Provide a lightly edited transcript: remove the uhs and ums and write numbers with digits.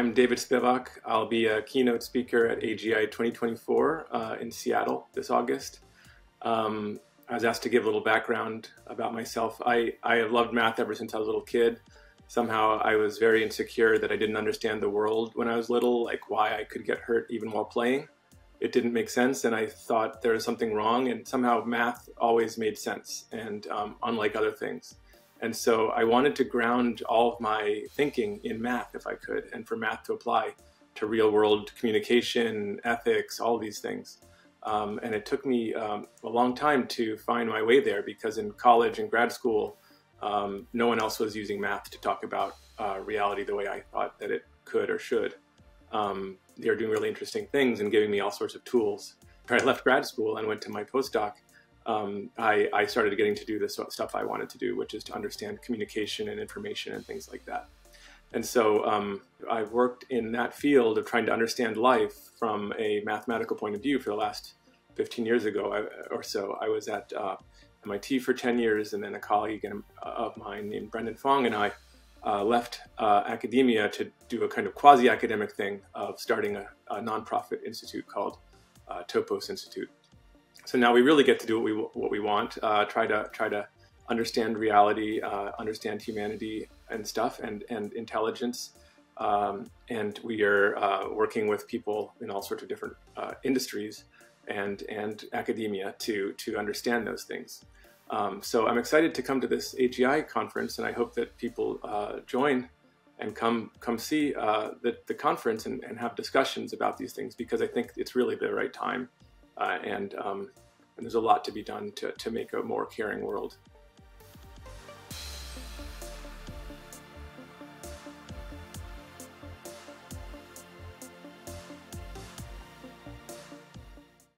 I'm David Spivak. I'll be a keynote speaker at AGI 2024 in Seattle this August. I was asked to give a little background about myself. I have loved math ever since I was a little kid. Somehow I was very insecure that I didn't understand the world when I was little, like why I could get hurt even while playing. It didn't make sense, and I thought there was something wrong, and somehow math always made sense, and unlike other things. And so I wanted to ground all of my thinking in math if I could, and for math to apply to real world communication, ethics, all these things. And it took me a long time to find my way there, because in college and grad school, no one else was using math to talk about reality the way I thought that it could or should. They're doing really interesting things and giving me all sorts of tools. After I left grad school and went to my postdoc, I started getting to do the stuff I wanted to do, which is to understand communication and information and things like that. And so I've worked in that field of trying to understand life from a mathematical point of view for the last 15 years ago or so. I was at MIT for 10 years, and then a colleague of mine named Brendan Fong and I left academia to do a kind of quasi-academic thing of starting a nonprofit institute called Topos Institute. So now we really get to do what we want, try to understand reality, understand humanity and stuff, and intelligence. And we are working with people in all sorts of different industries and academia to understand those things. So I'm excited to come to this AGI conference, and I hope that people join and come see the conference and have discussions about these things, because I think it's really the right time, and there's a lot to be done to make a more caring world.